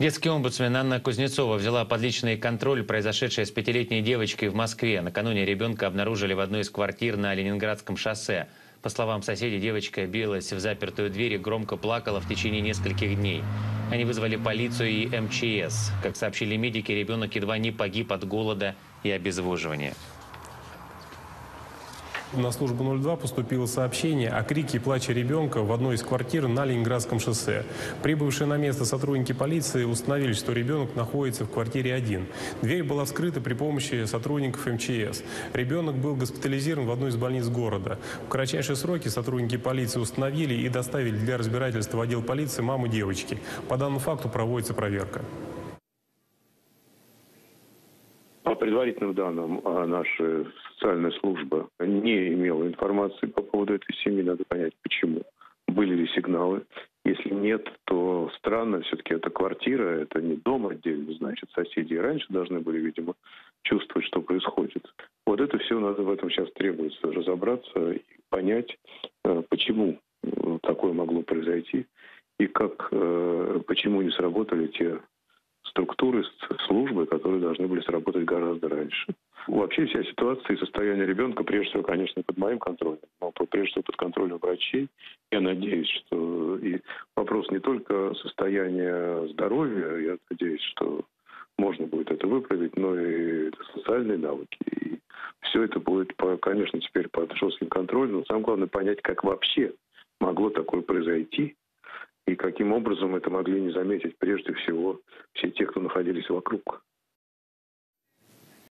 Детский омбудсмен Анна Кузнецова взяла под личный контроль произошедшее с пятилетней девочкой в Москве. Накануне ребенка обнаружили в одной из квартир на Ленинградском шоссе. По словам соседей, девочка билась в запертую дверь и громко плакала в течение нескольких дней. Они вызвали полицию и МЧС. Как сообщили медики, ребенок едва не погиб от голода и обезвоживания. На службу 02 поступило сообщение о крике и плаче ребенка в одной из квартир на Ленинградском шоссе. Прибывшие на место сотрудники полиции установили, что ребенок находится в квартире 1. Дверь была вскрыта при помощи сотрудников МЧС. Ребенок был госпитализирован в одной из больниц города. В кратчайшие сроки сотрудники полиции установили и доставили для разбирательства в отдел полиции маму девочки. По данному факту проводится проверка. По предварительным данным, наша социальная служба не имела информации по поводу этой семьи. Надо понять, почему. Были ли сигналы? Если нет, то странно. Все-таки это квартира, это не дом отдельно. Значит, соседи раньше должны были, видимо, чувствовать, что происходит. Вот это все надо в этом сейчас требуется разобраться и понять, почему такое могло произойти и как, почему не сработали те структуры, службы, которые должны были сработать гораздо раньше. Вообще вся ситуация и состояние ребенка, прежде всего, конечно, под моим контролем, но прежде всего под контролем врачей. Я надеюсь, что и вопрос не только состояния здоровья, я надеюсь, что можно будет это выправить, но и социальные навыки. И все это будет, конечно, теперь под жестким контролем, но самое главное понять, как вообще могло такое произойти. И каким образом это могли не заметить прежде всего все те, кто находились вокруг.